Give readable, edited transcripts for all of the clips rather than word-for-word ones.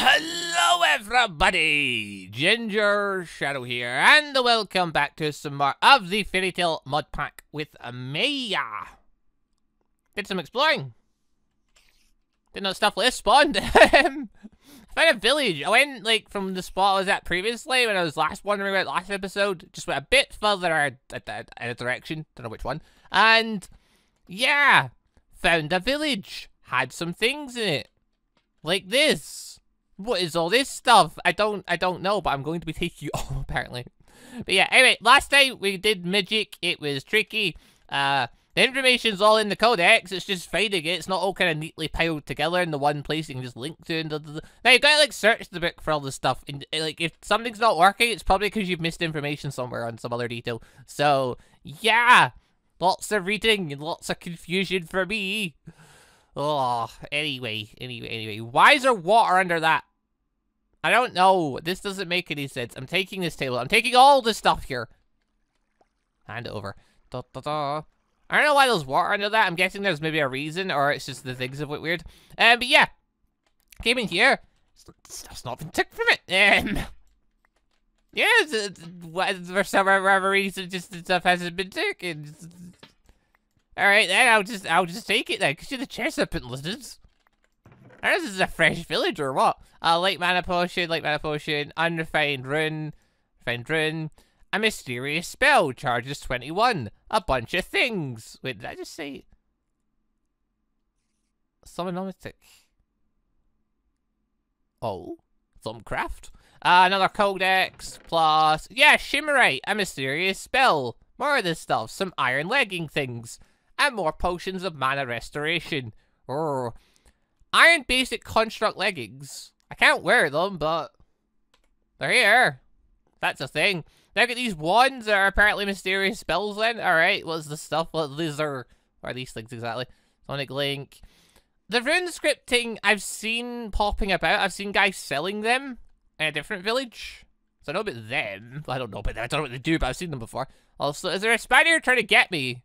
Hello everybody, Ginger Shadow here, and welcome back to some more of the Fairy Tail Mod Pack with Amaya. Did some exploring. Didn't know stuff list spawned. I found a village. I went like from the spot I was at previously when I was last wandering about last episode. Just went a bit further in a direction. Don't know which one. And yeah, found a village. Had some things in it. Like this. What is all this stuff? I don't know, but I'm going to be taking you all, apparently. But yeah, anyway, last time we did magic, it was tricky. The information's all in the codex, it's just finding it. It's not all kind of neatly piled together in the one place you can just link to. And now you've got to, like, search the book for all this stuff. And, like, if something's not working, it's probably because you've missed information somewhere on some other detail. So, yeah! Lots of reading and lots of confusion for me. Oh, anyway. Why is there water under that? I don't know. This doesn't make any sense. I'm taking this table. I'm taking all the stuff here. Hand it over. Da, da, da. I don't know why there's water under that. I'm guessing there's maybe a reason, or it's just the things of it weird. But yeah. Came in here. Stuff's not been took from it. Yeah, for some whatever reason, just the stuff hasn't been taken. Alright then, I'll just take it then. Cause you're the chest up and lizards. I don't know if this is a fresh village or what. Light mana potion, unrefined rune, a mysterious spell, charges 21, a bunch of things. Wait, did I just say Summonometic? Oh, Thumbcraft. Another codex plus, yeah, shimmerite, a mysterious spell. More of this stuff, some iron legging things, and more potions of mana restoration. Oh. Iron basic construct leggings. I can't wear them, but they're here. That's a thing. Now get these wands that are apparently mysterious spells then. Alright, what's the stuff? What are these things exactly? Sonic Link. The rune scripting I've seen popping about. I've seen guys selling them in a different village. So I know about them. I don't know about them. I don't know what they do, but I've seen them before. Also, is there a spider trying to get me?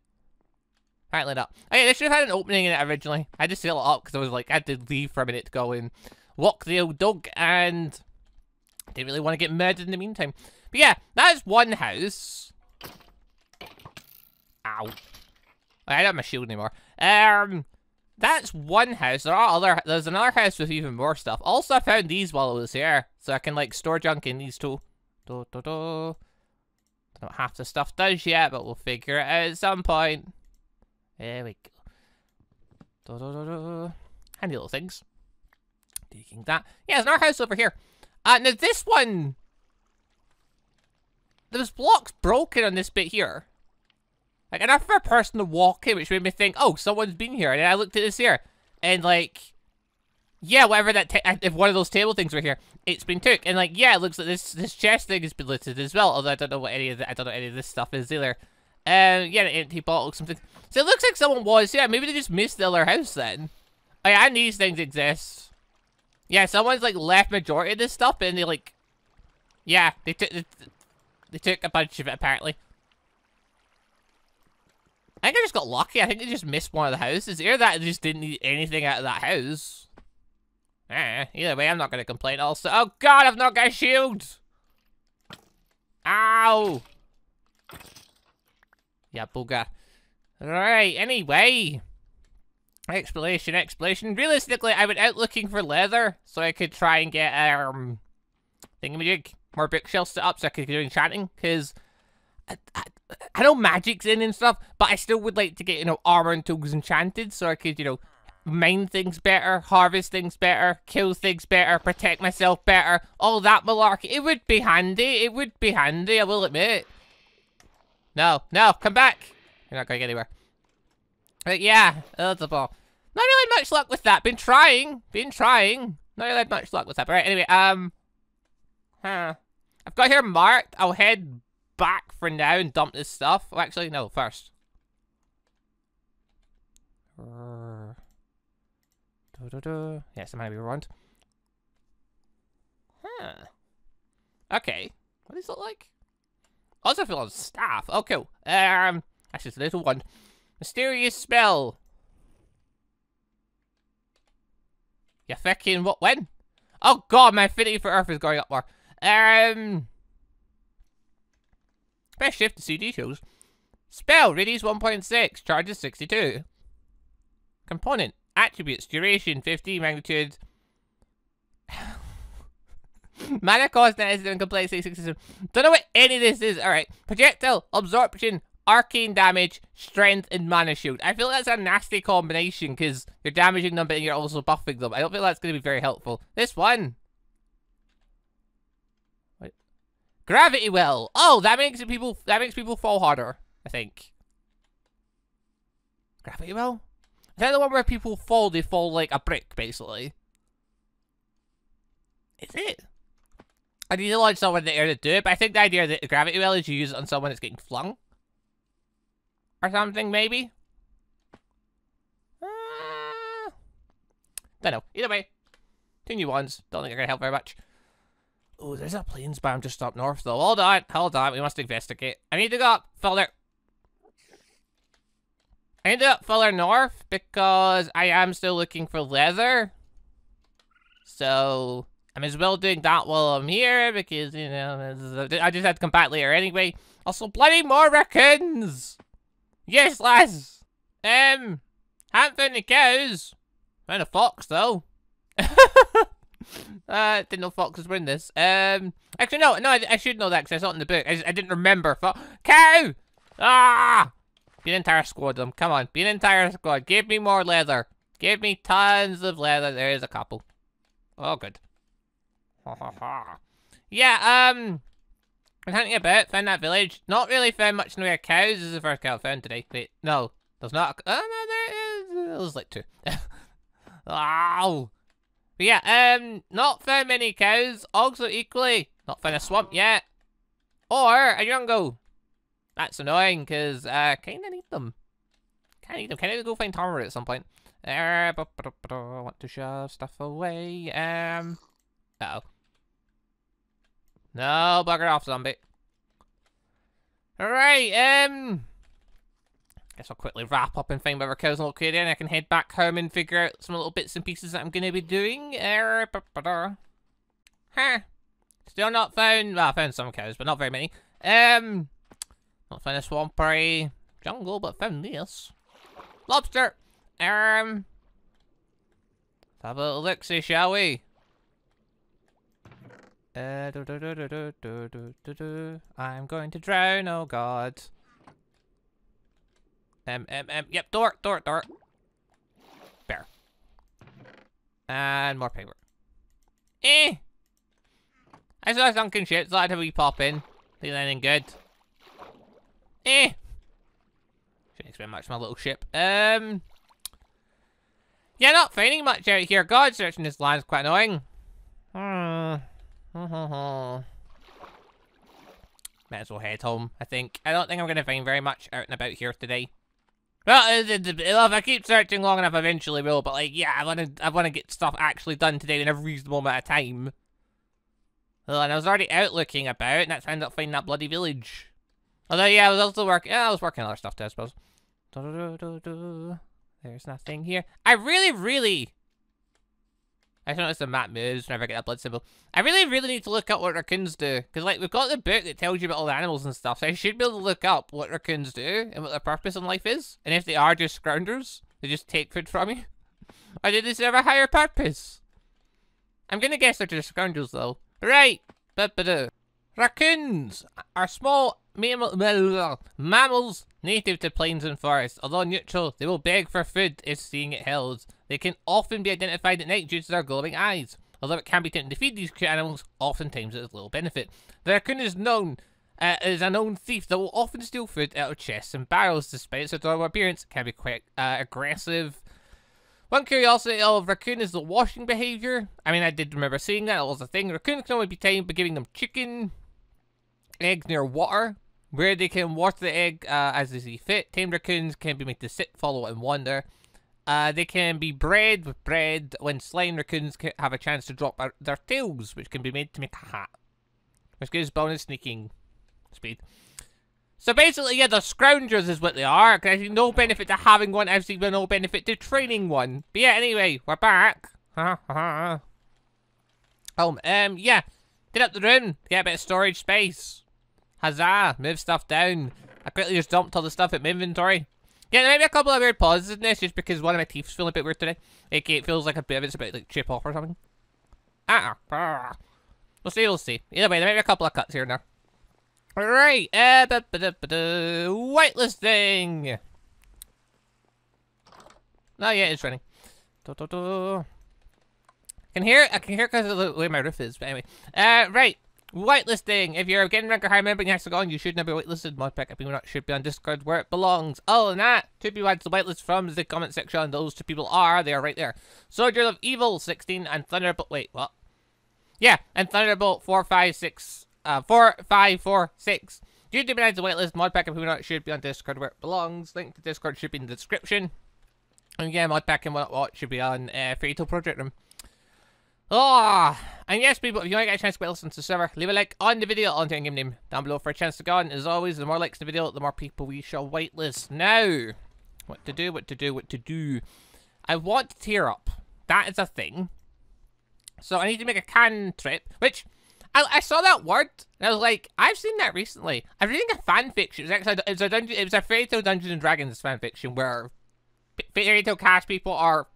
Apparently not. Okay, this should have had an opening in it originally. I had to seal it up because I was like, I had to leave for a minute to go and walk the old dog, and I didn't really want to get murdered in the meantime. But yeah, that is one house. Ow. I don't have my shield anymore. That's one house. There's another house with even more stuff. Also, I found these while I was here, so I can like store junk in these two. Don't know what half the stuff does yet, but we'll figure it out at some point. There we go. Handy little things. Taking that. Yeah, there's another house over here. Now this one. There's blocks broken on this bit here. Like, enough for a person to walk in, which made me think, oh, someone's been here. And then I looked at this here. And, like, yeah, whatever that, if one of those table things were here, it's been took. And, like, yeah, it looks like this chest thing has been looted as well. Although I don't know what any of the, I don't know any of this stuff is either. Yeah, an empty bottle or something. So it looks like someone was, yeah, maybe they just missed the other house then. Oh yeah, and these things exist. Yeah, someone's like left majority of this stuff and they like, yeah, they took a bunch of it apparently. I think I just got lucky, I think they just missed one of the houses. Either that, they just didn't need anything out of that house. Either way, I'm not gonna complain also. Oh god, I've not got a shield! Ow! Yeah, booger. Alright, anyway. Explanation. Realistically, I went out looking for leather, so I could try and get, thingamajig. More bookshelves set up so I could do enchanting, because I know magic's in and stuff, but I still would like to get, you know, armor and tools enchanted, so I could, you know, mine things better, harvest things better, kill things better, protect myself better, all that malarkey. It would be handy, I will admit. No, come back. You're not going anywhere. But yeah, that's a ball. Not really much luck with that. Been trying. Not really much luck with that. But right, anyway, I've got here marked. I'll head back for now and dump this stuff. Oh, actually, no, first. Yes, I'm going to be around. Okay. What does it look like? Also feel on staff. Oh, cool. That's just a little one. Mysterious spell. You fucking what? When? Oh god, my affinity for Earth is going up more. Press shift to see details. Spell, radius 1.6, charges 62. Component, attributes, duration 50, magnitude. Mana cost, net incident, complexity 67. Don't know what any of this is. Alright, projectile, absorption, arcane damage, strength, and mana shield. I feel that's a nasty combination because you're damaging them but you're also buffing them. I don't feel that's going to be very helpful. This one. Wait. Gravity well. Oh, that makes people fall harder, I think. Gravity well? Is that the one where people fall, they fall like a brick, basically? Is it? I need to launch someone in the air to do it, but I think the idea that the gravity well is you use it on someone that's getting flung. Or something, maybe? Don't know. Either way, two new ones. Don't think they're going to help very much. Oh, there's a plains biome just up north, though. Hold on. We must investigate. I need to go up further. I need to go up further north because I am still looking for leather. So I'm as well doing that while I'm here because, you know, I just had to come back later anyway. Also, bloody more raccoons! Yes, lass! Haven't found any cows. Found a fox, though. Didn't know foxes were in this. Actually, no, I should know that because I saw it in the book. I didn't remember. Cow! Ah! Be an entire squad of them. Come on, be an entire squad. Give me more leather. Give me tons of leather. There is a couple. Oh, good. Yeah, I'm hunting about, found that village. Not really found much in the way of cows. This is the first cow I found today. Wait, no. There's not a... Oh, no, there is. It was like two. Ow. But yeah, not found many cows. Also equally, not found a swamp yet. Or a jungle. That's annoying, because I kind of need them. Kind of go find Tamara at some point. I want to shove stuff away. Uh-oh. No, bugger off, zombie. Alright, guess I'll quickly wrap up and find whatever cows are located and I can head back home and figure out some little bits and pieces that I'm going to be doing. Huh. Still not found... Well, I found some cows, but not very many. Not found a swampy jungle, but found this. Lobster! Let's have a little look-see, shall we? I'm going to drown, oh god. Yep, door. Bear. And more paper. I saw sunken ships, so I had to re-pop in. Think anything good? Shouldn't expect much from my little ship. Yeah, not finding much out here. God, searching this land is quite annoying. Might as well head home, I think. I don't think I'm going to find very much out and about here today. Well, if I keep searching long enough, eventually will. But like, yeah, I want to get stuff actually done today in a reasonable amount of time. Well, and I was already out looking about, and that's how I ended up finding that bloody village. Although, yeah, I was also working. Yeah, I was working on other stuff too, I suppose. There's nothing here. I just noticed the map moves whenever I get that blood symbol. I really, really need to look up what raccoons do. Because, like, we've got the book that tells you about all the animals and stuff. So I should be able to look up what raccoons do and what their purpose in life is. And if they are just scroungers, they just take food from you. Or do they serve a higher purpose? I'm going to guess they're just scoundrels, though. Right. Raccoons are small mammals native to plains and forests. Although neutral, they will beg for food if seeing it held. They can often be identified at night due to their glowing eyes. Although it can be tempting to feed these cute animals, oftentimes it is little benefit. The raccoon is known as a known thief that will often steal food out of chests and barrels. Despite its adorable appearance, it can be quite aggressive. One curiosity of raccoon is the washing behaviour. I mean, I did remember seeing that. It was a thing. Raccoon can only be tamed by giving them chicken, eggs near water, where they can water the egg as they see fit. Tamed raccoons can be made to sit, follow, and wander. They can be bred with bread. When slain, raccoons can have a chance to drop their tails, which can be made to make a hat, which gives bonus sneaking speed. So basically, yeah, the scroungers is what they are. I see no benefit to having one. I've seen no benefit to training one. But yeah, anyway, we're back. Yeah. Get up the room. Get a bit of storage space. Huzzah. Move stuff down. I quickly just dumped all the stuff in my inventory. Yeah, there might be a couple of weird pauses in this just because one of my teeth's feeling a bit weird today. AKA it feels like a bit of it's about like chip off or something. We'll see, we'll see. Either way, there might be a couple of cuts here now. Alright, whitelisting! Oh yeah, it's running. I can hear because of the way my roof is, but anyway. Right, whitelisting. If you're getting rank or higher member and you have to go on, you should not be whitelisted. Mod pack should be on Discord where it belongs. All in that, to be wide to whitelist from the comment section, and those two people are, they are right there. Soldier of Evil 16 and Thunderbolt, wait, what? Yeah, and Thunderbolt 4546. You do be nice to whitelist. Mod pack and who not should be on Discord where it belongs. Link to Discord should be in the description. And yeah, mod pack and what should be on Fairy Tail Project Room. Oh, and yes, people, if you want to get a chance to get listen to the server, leave a like on the video on the game name down below for a chance to go on. As always, the more likes in the video, the more people we shall whitelist. Now, what to do. I want to tear up. That is a thing. So I need to make a cantrip, which I saw that word and I was like, I've seen that recently. I'm reading a fan fiction. It was actually it was a Fairy Tail Dungeons and Dragons fan fiction where Fairy Tail Cash people are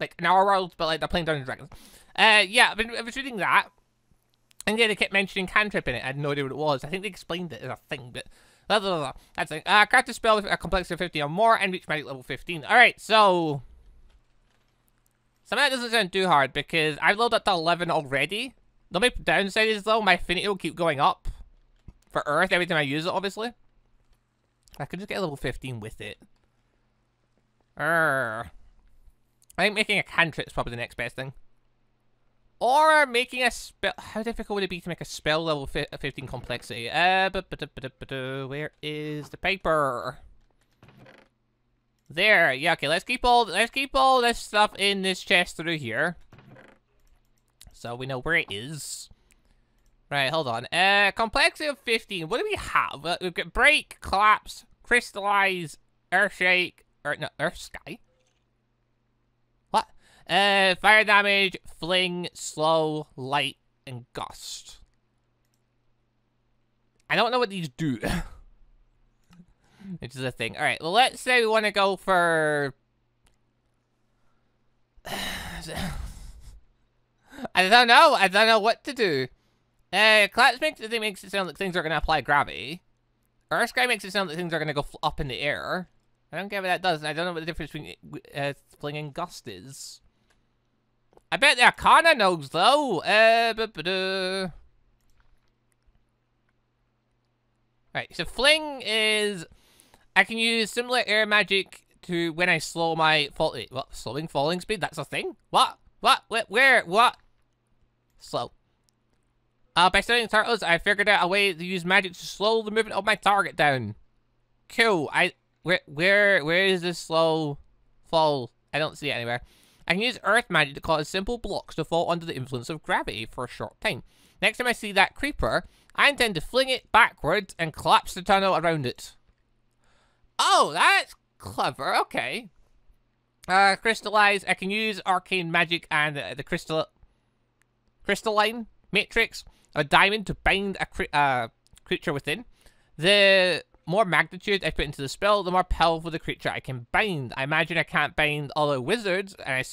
like in our world, but like they're playing Dungeons and Dragons. Yeah, I was reading that, and yeah, they kept mentioning cantrip in it. I had no idea what it was. I think they explained it as a thing, but that's like craft a spell with a complexity of 50 or more and reach magic level 15. All right, so that doesn't sound too hard because I've leveled up to 11 already. The only downside is though my affinity will keep going up for Earth every time I use it. Obviously, I could just get a level 15 with it. I think making a cantrip is probably the next best thing. Or making a spell. How difficult would it be to make a spell level 15 complexity? Where is the paper? There. Yeah. Okay. Let's keep all this stuff in this chest through here, so we know where it is. Right. Hold on. Complexity of 15. What do we have? We've got break, collapse, crystallize, earthshake. No, Earth Sky. What? Fire damage, fling, slow, light, and gust. I don't know what these do. Which is a thing. Alright, well, let's say we want to go for... I don't know what to do. Collapse makes it sound like things are going to apply gravity. Earth Sky makes it sound like things are going to go up in the air. I don't care what that does. I don't know what the difference between fling and gust is. I bet the Arcana knows though. Right, so fling is I can use similar air magic to when I slow my slowing falling speed. That's a thing. What? Slow. By studying turtles, I figured out a way to use magic to slow the movement of my target down. Cool. Where is this slow fall? I don't see it anywhere. I can use earth magic to cause simple blocks to fall under the influence of gravity for a short time. Next time I see that creeper, I intend to fling it backwards and collapse the tunnel around it. Oh, that's clever. Okay. Crystallize. I can use arcane magic and the crystalline matrix or diamond to bind a creature within. The more magnitude I put into the spell, the more powerful the creature I can bind. I imagine I can't bind other wizards and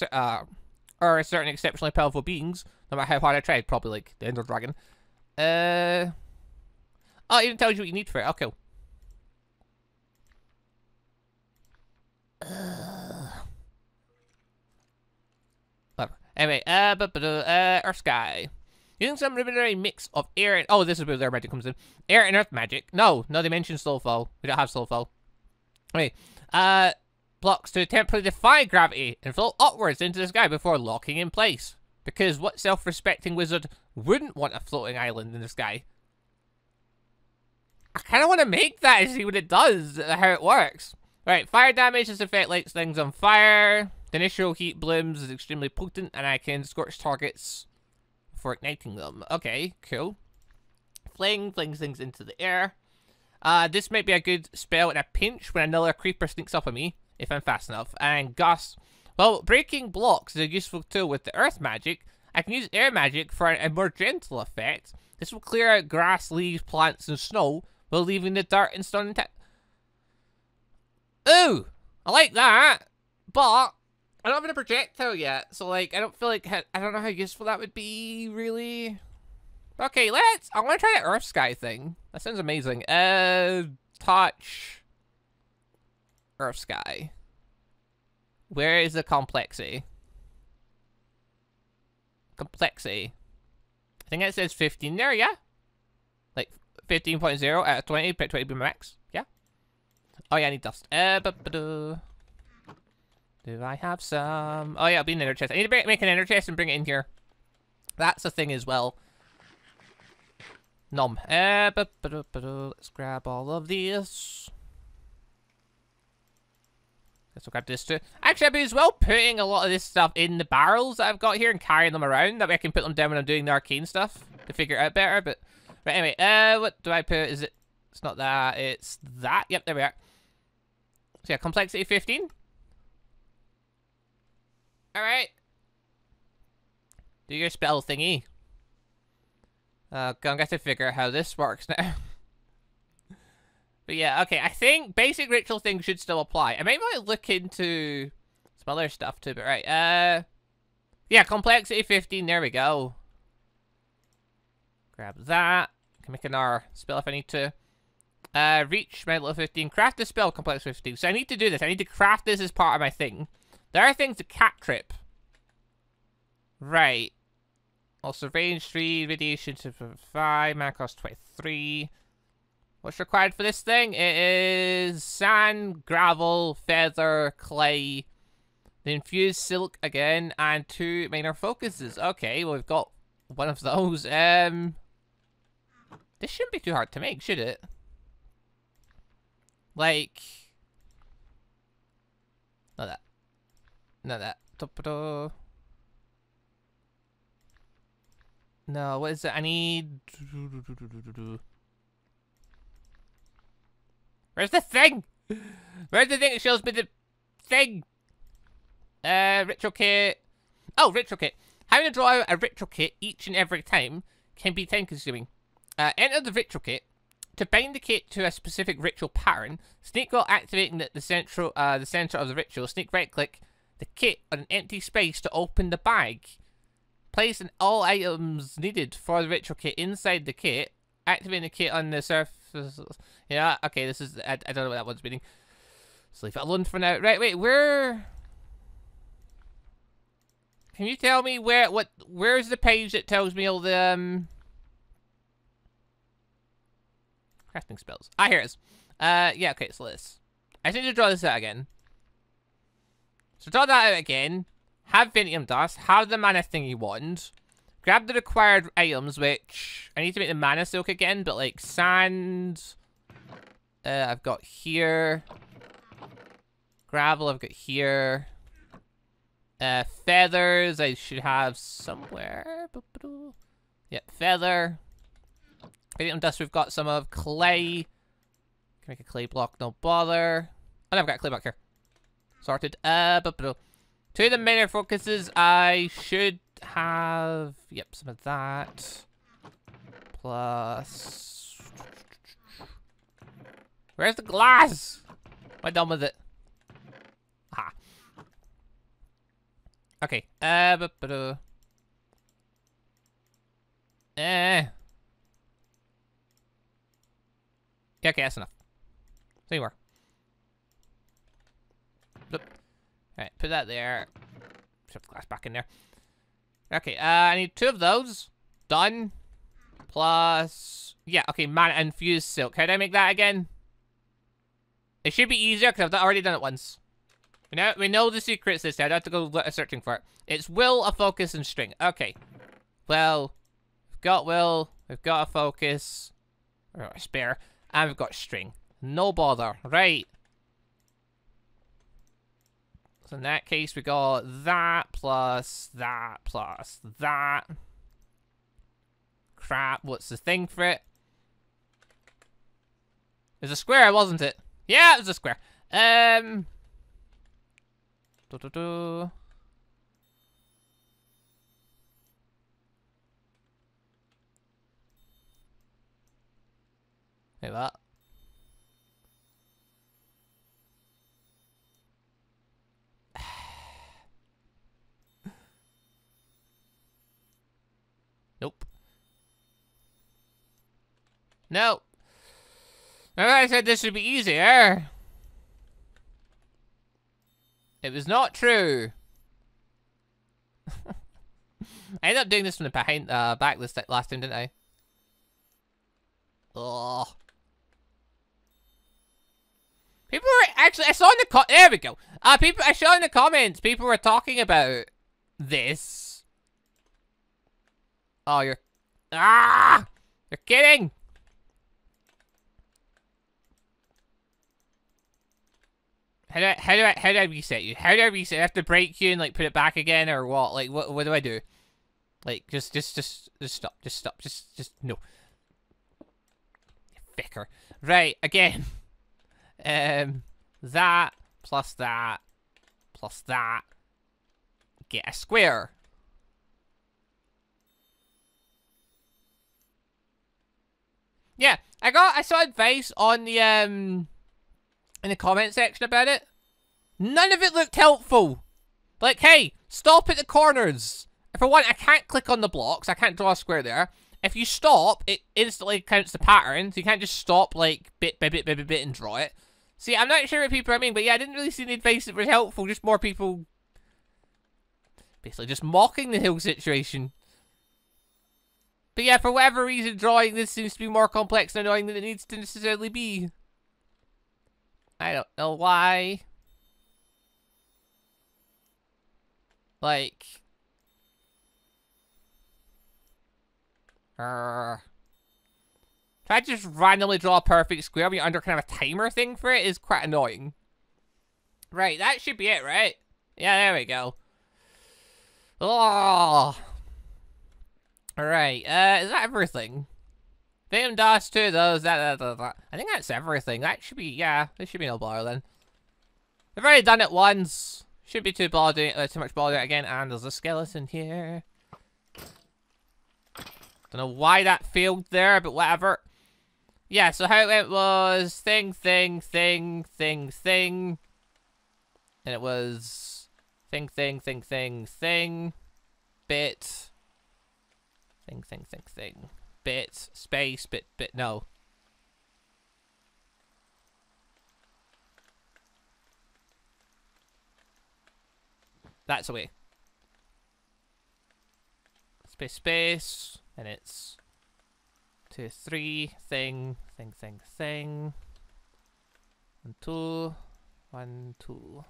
or certain exceptionally powerful beings, no matter how hard I tried, probably like the Ender Dragon. Oh, it even tells you what you need for it. Okay. Whatever. Anyway, Earth Sky. Using some rudimentary mix of air and... Oh, this is where their magic comes in. Air and earth magic. No, they mentioned slowfall. We don't have slowfall. Wait. Blocks to temporarily defy gravity and float upwards into the sky before locking in place. Because what self-respecting wizard wouldn't want a floating island in the sky? I kind of want to make that and see what it does, how it works. Right, fire damage. This effect lights things on fire. The initial heat blooms is extremely potent and I can scorch targets for igniting them. Okay, cool. Flings things into the air. This might be a good spell in a pinch when another creeper sneaks up on me, if I'm fast enough. And gust. Well, breaking blocks is a useful tool with the earth magic. I can use air magic for a more gentle effect. This will clear out grass, leaves, plants, and snow, while leaving the dirt and stone intact. Ooh! I like that, but I don't have a projectile yet, so like, I don't feel like, I don't know how useful that would be, really. Okay, I want to try that Earth Sky thing. That sounds amazing. Touch Earth Sky. Where is the complexity? Complexity. I think it says 15 there, yeah? Like 15.0 out of 20, pick 20 max, yeah? Oh yeah, I need dust. Do I have some? Oh yeah, it'll be an ender chest. I need to make an ender chest and bring it in here. That's the thing as well. Nom. Let's grab all of these. Let's grab this too. Actually, I've been as well putting a lot of this stuff in the barrels that I've got here and carrying them around. That way I can put them down when I'm doing the arcane stuff to figure it out better. But right, anyway, what do I put? Is it? It's not that. It's that. Yep, there we are. So yeah, complexity 15. All right. Do your spell thingy. I'm gonna have to figure out how this works now. But yeah, okay, I think basic ritual things should still apply. I might want to look into some other stuff too, but right, yeah, complexity 15, there we go. Grab that. I can make another spell if I need to. Reach my level 15, craft a spell, complexity 15. So I need to do this, I need to craft this as part of my thing. There are things to cat trip. Right. Also, range 3, radiation to 5, mana cost 23. What's required for this thing? It is sand, gravel, feather, clay, the infused silk again, and 2 minor focuses. Okay, well, we've got one of those. This shouldn't be too hard to make, should it? Like, not that, not that. No, what is it? I need... Where's the thing? Where's the thing that shows me the thing? Ritual kit. Oh, ritual kit. Having to draw a ritual kit each and every time can be time consuming. Enter the ritual kit. To bind the kit to a specific ritual pattern, sneak while activating the center of the ritual. Sneak right click the kit on an empty space to open the bag. Place all items needed for the ritual kit inside the kit. Activating the kit on the surface. Yeah, okay, this is... I don't know what that one's meaning. Let's leave it alone for now. Right, wait, where... Can you tell me where... What? Where's the page that tells me all the... Crafting spells. Ah, here it is. Yeah, okay, so this. I just need to draw this out again. So draw that out again. Have Vinium dust, have the mana thing you want, grab the required items, which I need to make the mana silk again, but like sand, I've got here, gravel I've got here, feathers I should have somewhere, yep, feather, Vinium dust we've got some of, clay, can make a clay block, no bother, and I've got a clay block here, sorted, 2 of the minor focuses I should have, yep, some of that, plus, where's the glass? Am I done with it? Ah. Okay, yeah, okay, that's enough. Any more. Right, put that there. Put the glass back in there. Okay, I need 2 of those. Done. Plus, yeah, okay, mana infused silk. How do I make that again? It should be easier because I've already done it once. We know the secrets this time. I don't have to go searching for it. It's will, a focus, and string. Okay. Well, we've got will, we've got a focus, or a spare, and we've got string. No bother. Right. So in that case, we got that plus that plus that. Crap, what's the thing for it? It was a square, wasn't it? Yeah, it was a square. Like that. Nope. No. Remember I said this would be easier. It was not true. I ended up doing this from the behind, back this last time, didn't I? Ugh. People were actually, I saw in the there we go. I saw in the comments people were talking about this. Oh, you're you're kidding. How do I reset you? How do I reset? I have to break you and like put it back again or what? Like what do I do? Like just stop, just no. Ficker. Right, again. That plus that plus that. Get a square. Yeah, I saw advice on the in the comment section about it. None of it looked helpful. Like, hey, stop at the corners. For one, I can't click on the blocks. I can't draw a square there. If you stop, it instantly counts the pattern, so you can't just stop, like, bit by bit by bit, and draw it. See, I'm not sure what people are meaning, but yeah, I didn't really see the advice that was helpful, just more people basically just mocking the hill situation. But yeah, for whatever reason, drawing this seems to be more complex and annoying than it needs to necessarily be. I don't know why. Like... Try to just randomly draw a perfect square when you're under kind of a timer thing for it is quite annoying. Right, that should be it, right? Yeah, there we go. Oh. Alright, is that everything? Vim dash two of those, that. I think that's everything. That should be, yeah, there should be no bother then. I've already done it once. Shouldn't be too much bother again. And there's a skeleton here. Don't know why that failed there, but whatever. Yeah, so how it went was thing. And it was thing. Bit. Thing. Bit, space, bit, no. That's the way. Space. And it's 2, 3, thing. 1, 2, 1, 2.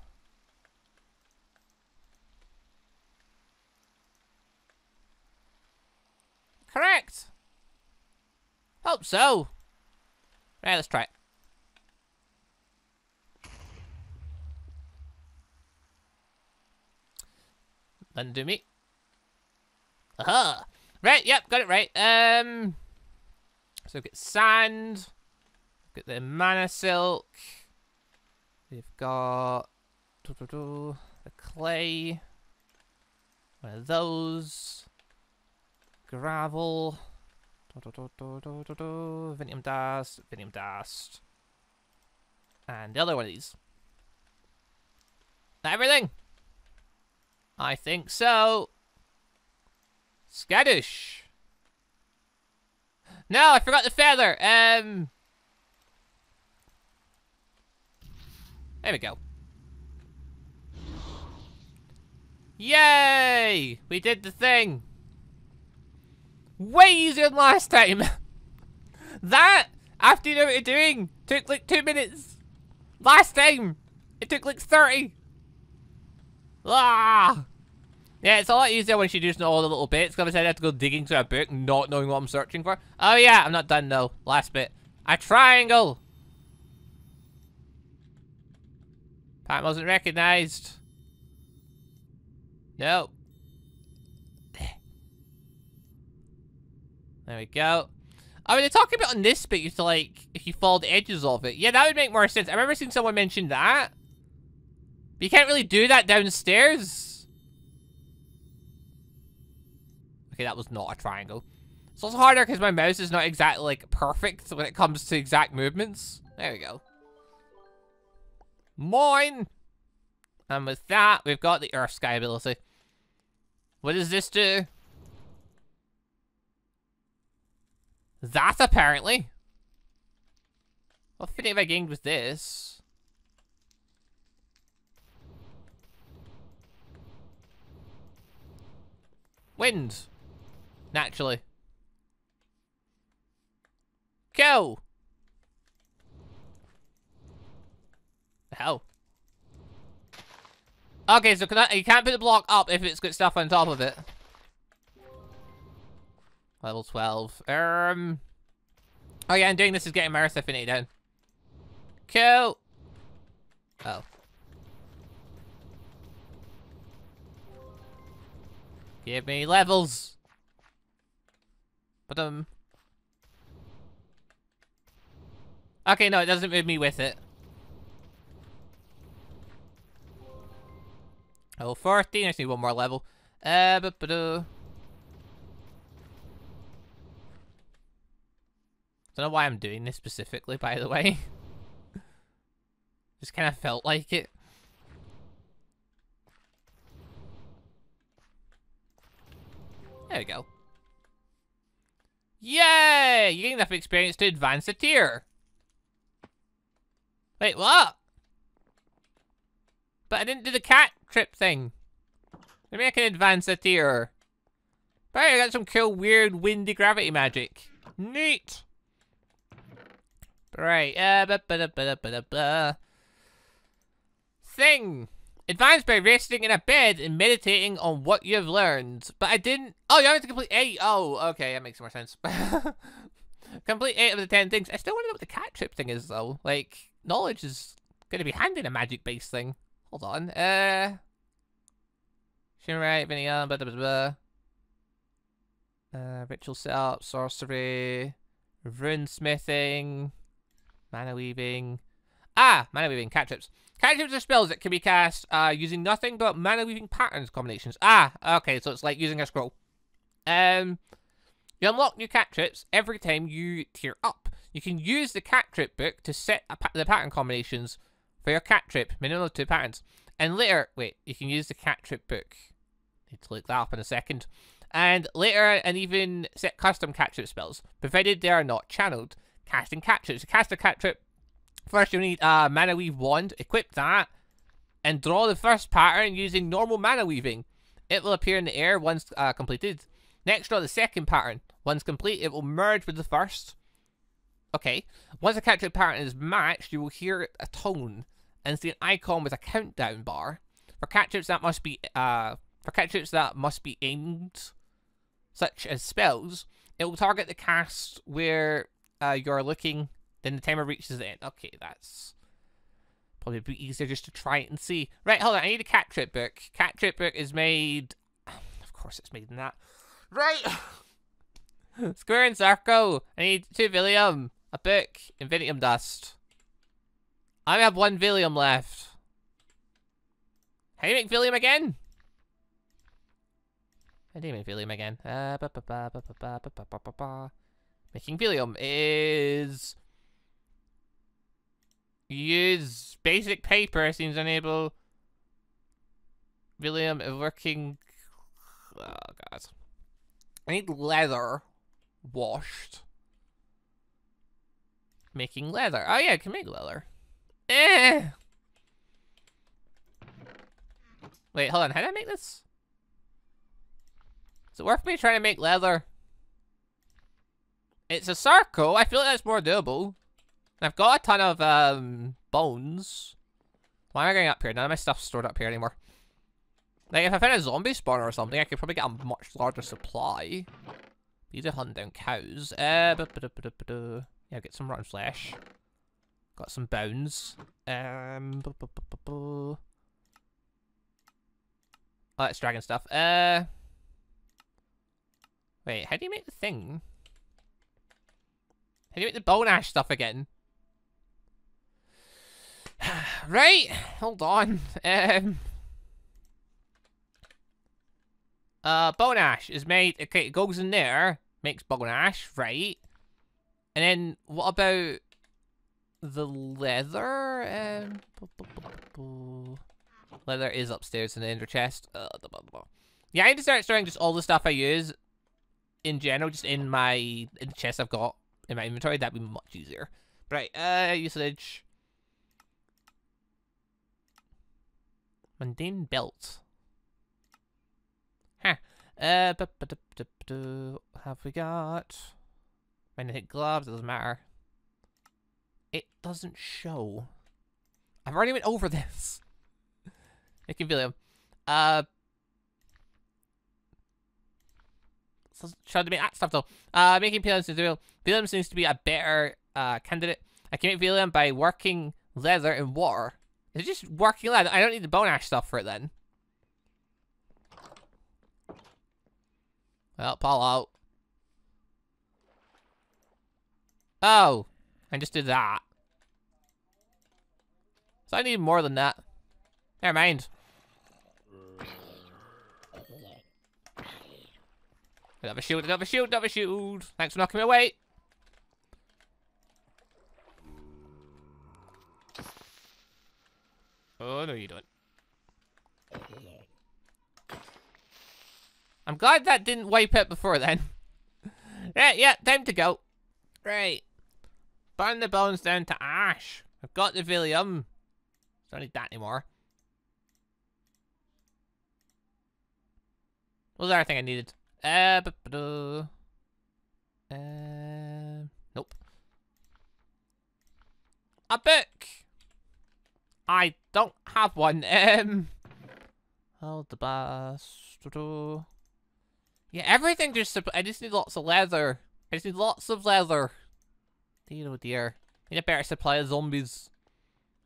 Correct! Hope so. Right, let's try it. Undo me. Aha! Right, yep, got it right. So we've got sand. We've got the mana silk. We've got the clay. One of those. Gravel. Vinium dust. And the other one of these. That everything? I think so. Skadoosh. No, I forgot the feather. There we go. Yay! We did the thing. Way easier than last time. That, after you know what you're doing, took like 2 minutes. Last time, it took like 30. Ah! Yeah, it's a lot easier once you just know all the little bits. Because I said I have to go digging through a book not knowing what I'm searching for. Oh yeah, I'm not done though. Last bit. A triangle! Pattern wasn't recognised. No. There we go. I mean, they're talking about on this bit, you have to like, if you fold the edges of it. Yeah, that would make more sense. I remember seeing someone mention that. But you can't really do that downstairs. Okay, that was not a triangle. It's also harder because my mouse is not exactly, like, perfect when it comes to exact movements. There we go. Moin! And with that, we've got the Earth Sky ability. What does this do? That, apparently. What footy have I gained with this? Wind. Naturally. Go! The hell? Okay, so you can't put the block up if it's got stuff on top of it. Level 12. Oh yeah, and doing this is getting my Earth Affinity down. Cool. Oh. Give me levels. Ba-dum. Okay, no, it doesn't move me with it. Level 14, I just need one more level. Ba-ba-do. Don't know why I'm doing this specifically, by the way. Just kind of felt like it. There we go. Yay! You gain enough experience to advance a tier. Wait, what? But I didn't do the cat trip thing. Maybe I can advance a tier. But I got some cool, weird, windy gravity magic. Neat! Right, Thing! Advance by resting in a bed and meditating on what you have learned. But I didn't... Oh, you have to complete 8. Oh, okay, that makes more sense. Complete 8 of the 10 things. I still want to know what the cat trip thing is, though. Like, knowledge is going to be handy in a magic-based thing. Hold on. Shimmerite, Vinium, ritual setup, sorcery... Rune smithing, mana weaving. Ah, mana weaving, cat trips. Cat trips are spells that can be cast using nothing but mana weaving patterns combinations. Ah, okay, so it's like using a scroll. You unlock new cat trips every time you tier up. You can use the cat trip book to set the pattern combinations for your cat trip, minimum of 2 patterns. And later, wait, you can use the cat trip book. Need to look that up in a second. And later, and even set custom cat trip spells, provided they are not channeled. Casting cat trips. To cast a cat trip, first you'll need a mana weave wand. Equip that, and draw the first pattern using normal mana weaving. It will appear in the air once completed. Next, draw the second pattern. Once complete, it will merge with the first. Okay. Once a cat trip pattern is matched, you will hear a tone and see an icon with a countdown bar. For cat trips, that must be aimed. Such as spells, it will target the cast where you're looking, then the timer reaches the end. Okay, that's probably a bit easier just to try it and see. Right, hold on, I need a cat trip book. Cat trip book is made... Of course it's made in that. Right! Square and circle. I need 2 Villium, a book, and Vinium dust. I only have 1 Villium left. How do you make Villium again? I didn't make Villium again. Making Villium is... Use basic paper, seems unable... Villium working... Oh, God. I need leather washed. Making leather. Oh, yeah, I can make leather. Eh! Wait, hold on. How did I make this? Is it worth me trying to make leather? It's a circle. I feel like that's more doable. And I've got a ton of bones. Why am I going up here? None of my stuff's stored up here anymore. Like, if I found a zombie spawner or something, I could probably get a much larger supply. These are hunting down cows. Yeah, get some rotten flesh. Got some bones. Oh, that's dragon stuff. Wait, how do you make the thing? How do you make the bone ash stuff again? Right, hold on. Bone ash is made, okay, it goes in there, Makes Boggle Ash, right? And then what about the leather? Leather is upstairs in the ender chest. Yeah, I need to start storing just all the stuff I use in general, just in the chest I've got in my inventory. That'd be much easier. Right, usage. Mundane belt. Huh. Have we got magnetic gloves? It doesn't matter. It doesn't show. I've already went over this. It can Villium. So trying to make that stuff though. Making PLM seems real. Villium seems to be a better candidate. I can make Villium by working leather and water. It's just working leather. I don't need the bone ash stuff for it then. Well, Paul out. Oh, I just did that. So I need more than that. Never mind. Another shield, another shield, another shield. Thanks for knocking me away. Oh, no, you don't. I'm glad that didn't wipe it before then. Right, yeah, time to go. Right. Burn the bones down to ash. I've got the Villium. Don't need that anymore. What was the other thing I needed? Nope. A book! I don't have one. Hold the bus. Yeah, everything just... I just need lots of leather. I just need lots of leather. Dear oh dear. Need a better supply of zombies.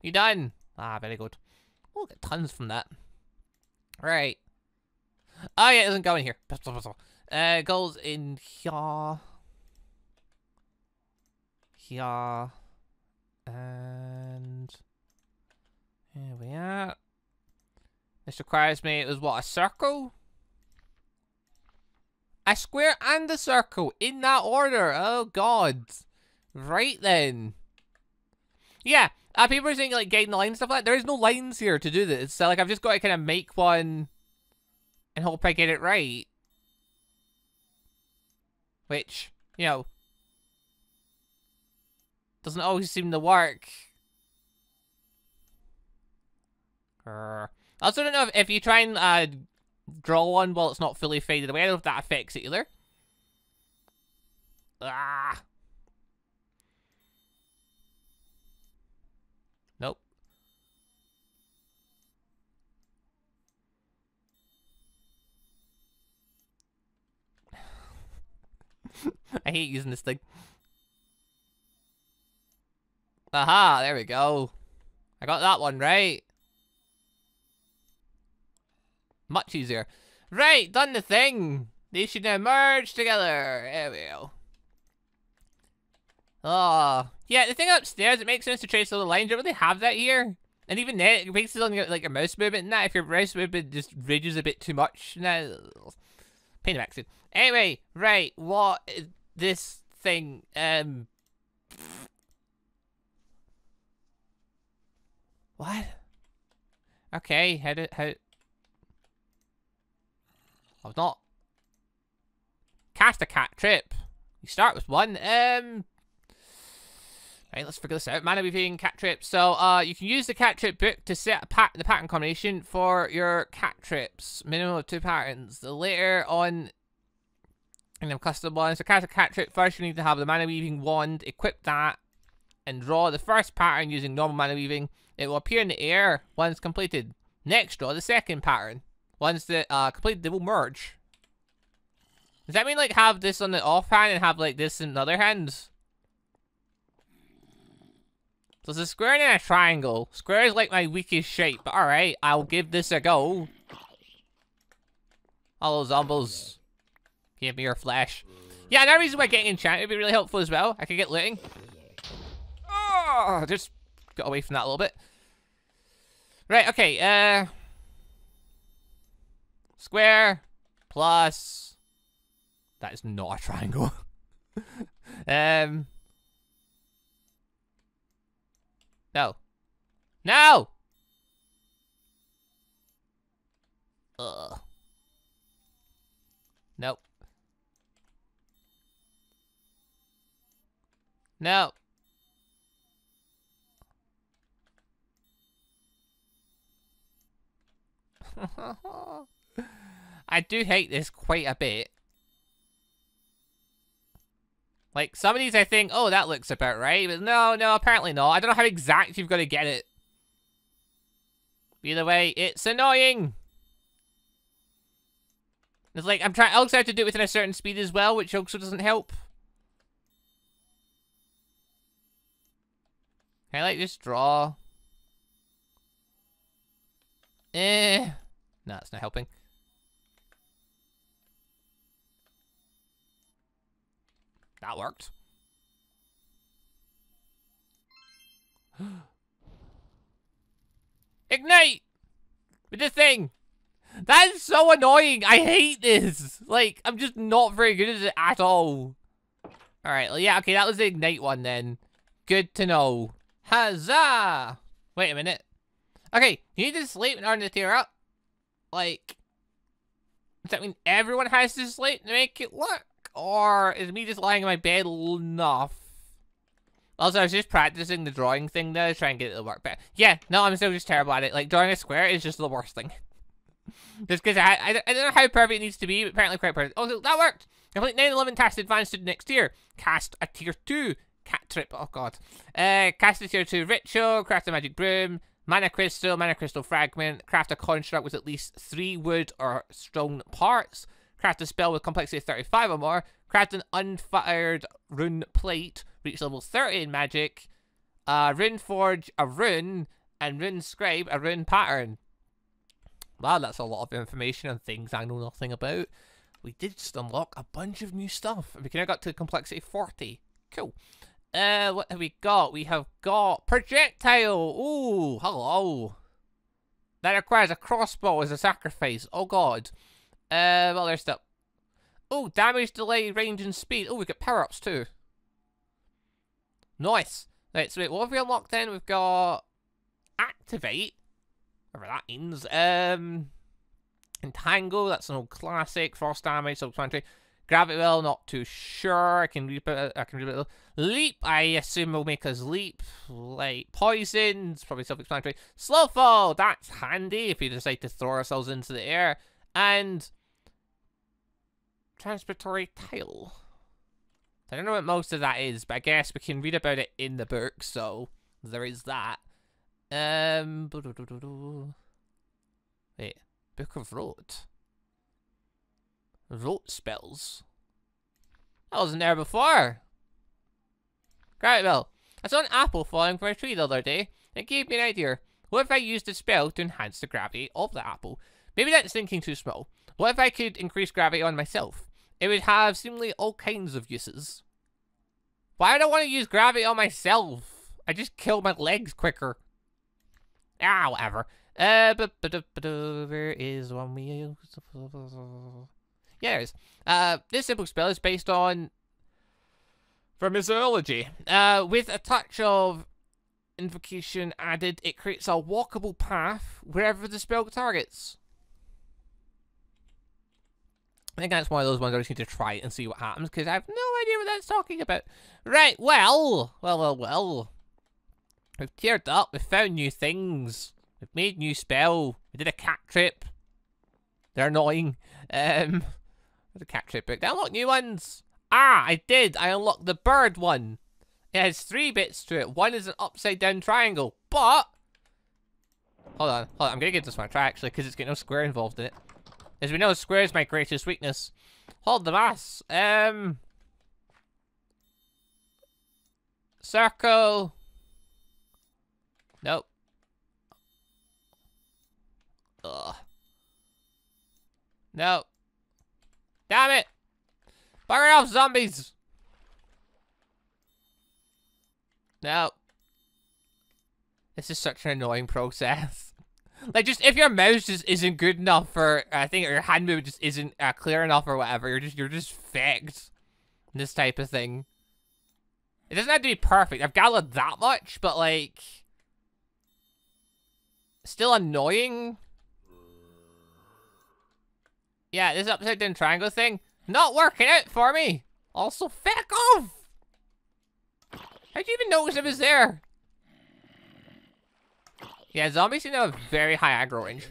You done? Ah, very good. We'll get tons from that. Right. Oh yeah, it doesn't go in here. It goes in here. Here. And... here we are. This requires me, it was what, a circle? A square and a circle, in that order. Oh god. Right then. Yeah, people are saying like guiding the line and stuff like that. There is no lines here to do this. So like I've just got to kind of make one and hope I get it right. Which, you know, doesn't always seem to work. I also don't know if you try and draw one while it's not fully faded away. I don't know if that affects it either. Ah. Nope. I hate using this thing. Aha, there we go. I got that one right. Much easier. Right, done the thing. These should now merge together. There we go. Oh, yeah, the thing upstairs, it makes sense to trace all the lines. Don't really have that here. And even then, it makes it on like your mouse movement and that. If your mouse movement just ridges a bit too much. No. Pain in the backside. Anyway, right, what is this thing? What? Okay, how I've not cast a cat trip. You start with one. Right, let's figure this out. Mana weaving cat trip. So, you can use the cat trip book to set a the pattern combination for your cat trips. Minimum of 2 patterns. The later on, and then custom ones. So, cast a cat trip first. You need to have the mana weaving wand. Equip that, and draw the first pattern using normal mana weaving. It will appear in the air once completed. Next, draw the second pattern. Once they're complete, they will merge. Does that mean, like, have this on the off hand and have, like, this in the other hand? So it's a square and a triangle. Square is, like, my weakest shape. But alright, I'll give this a go. All those zombies. Give me your flesh. Yeah, another reason why getting enchanted would be really helpful as well. I could get looting. Oh, just got away from that a little bit. Right, okay, Square plus That is not a triangle. No. No! Ugh. Nope. No. I do hate this quite a bit. Like, some of these I think, oh, that looks about right. But no, no, apparently not. I don't know how exact you've got to get it. Either way, it's annoying. It's like, I'm trying, I also have to do it within a certain speed as well, which also doesn't help. Can I, like, just draw? Eh. No, it's not helping. That worked. Ignite! With this thing! That is so annoying! I hate this! Like, I'm just not very good at it at all. Alright, well, yeah, okay, that was the Ignite one then. Good to know. Huzzah! Wait a minute. Okay, you need to sleep in order to tear up. Like, does that mean everyone has to sleep to make it work? Or is me just lying in my bed enough? Also, I was just practicing the drawing thing there to try and get it to work better. Yeah, no, I'm still just terrible at it. Like, drawing a square is just the worst thing. Just because I don't know how perfect it needs to be, but apparently quite perfect. Also, that worked! Complete 9/11 tasks to advance to the next tier. Cast a tier 2 cat trip. Oh, God. Cast a tier 2 ritual. Craft a magic broom. Mana crystal fragment. Craft a construct with at least 3 wood or stone parts. Craft a spell with complexity of 35 or more. Craft an unfired rune plate. Reach level 30 in magic. Rune forge a rune. And rune scribe a rune pattern. Wow, that's a lot of information and things I know nothing about. We did just unlock a bunch of new stuff. And we kind of got to complexity 40. Cool. What have we got? We have got projectile. Ooh, hello. That requires a crossbow as a sacrifice. Oh, God. Well, there's stuff. Oh, damage, delay, range, and speed. Oh, we've got power-ups, too. Nice. Right, so wait, what have we unlocked then? We've got... Activate. Whatever that means. Entangle, that's an old classic. Frost damage, self-explanatory. Gravity well, not too sure. I can read it. Leap, I assume will make us leap. Like, poison, it's probably self-explanatory. Slow fall, that's handy if we decide to throw ourselves into the air. And transitory tile. I don't know what most of that is, but I guess we can read about it in the book, so there is that. Wait, Book of Road. Road spells. That wasn't there before. Great, well, I saw an apple falling from a tree the other day. It gave me an idea. What if I used a spell to enhance the gravity of the apple? Maybe that's thinking too small. What if I could increase gravity on myself? It would have seemingly all kinds of uses. Why would I want to use gravity on myself? I just kill my legs quicker. Ah, whatever. But where is one we use? Yeah, there is. This simple spell is based on... from mythology. With a touch of... invocation added, it creates a walkable path wherever the spell targets. I think that's one of those ones I just need to try it and see what happens, because I have no idea what that's talking about. Right, well. We've teared up, we've found new things. We've made new spell. We did a cat trip. They're annoying. The cat trip book. Did I unlock new ones? Ah, I did. I unlocked the bird one. It has 3 bits to it. One is an upside down triangle, but... Hold on. I'm going to give this one a try, actually, because it's got no square involved in it. As we know, square is my greatest weakness. Hold the mass. Circle. Nope. Ugh. No. Damn it. Bugger off, zombies. No. This is such an annoying process. Like, just if your mouse just isn't good enough for, I think, or your hand movement just isn't clear enough or whatever, you're just fixed. This type of thing. It doesn't have to be perfect. I've gathered that much, but like, still annoying. Yeah, this upside down triangle thing not working out for me. Also, feck off. How'd you even notice it was there? Yeah, zombies seem to have very high aggro range.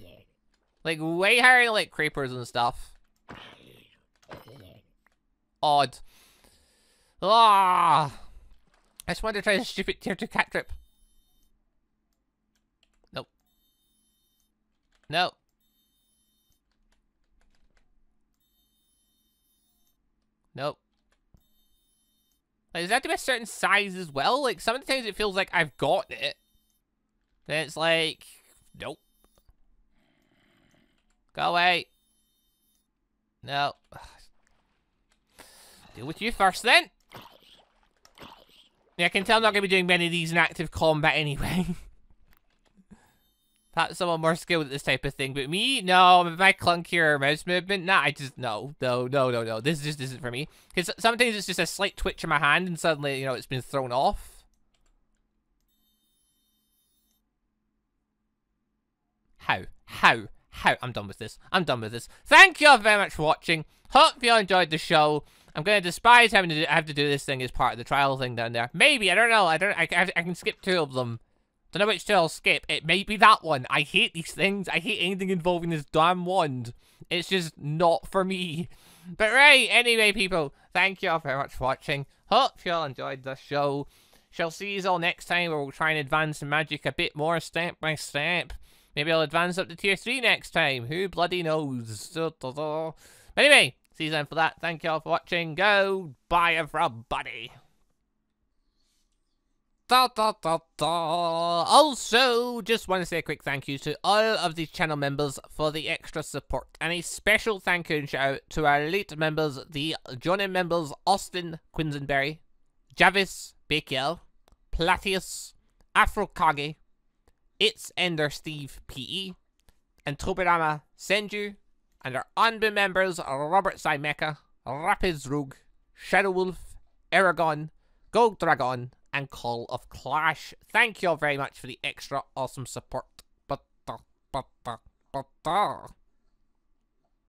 Like, way higher than, like, creepers and stuff. Odd. Ah! I just wanted to try this stupid tier 2 cat trip. Nope. Nope. Nope. Like, does that have to be a certain size as well? Like, sometimes it feels like I've got it. Then it's like, nope. Go away. No. Deal with you first then. Yeah, I can tell I'm not going to be doing many of these in active combat anyway. Perhaps someone more skilled at this type of thing, but me? No, my clunkier mouse movement? Nah, I just, no. This just isn't for me. Because sometimes it's just a slight twitch in my hand and suddenly, you know, it's been thrown off. How? I'm done with this. Thank you all very much for watching. Hope you all enjoyed the show. I'm going to despise having to do this thing as part of the trial thing down there. Maybe. I don't know. I can skip two of them. Don't know which two I'll skip. It may be that one. I hate these things. I hate anything involving this damn wand. It's just not for me. But right. Anyway, people. Thank you all very much for watching. Hope you all enjoyed the show. Shall see you all next time where we'll try and advance the magic a bit more step by step. Maybe I'll advance up to tier 3 next time. Who bloody knows? But anyway, see you then for that. Thank you all for watching. Go bye everybody. Also, just want to say a quick thank you to all of these channel members for the extra support. And a special thank you and shout out to our elite members, the joining members Austin Quinzenberry, Javis Bickel, Platius Afrokagi, It's Ender Steve PE, and Tobirama Senju, and our unbanned members Robert Zymecha, Rapids Rogue, Shadow Wolf, Eragon, Gold Dragon, and Call of Clash. Thank you all very much for the extra awesome support.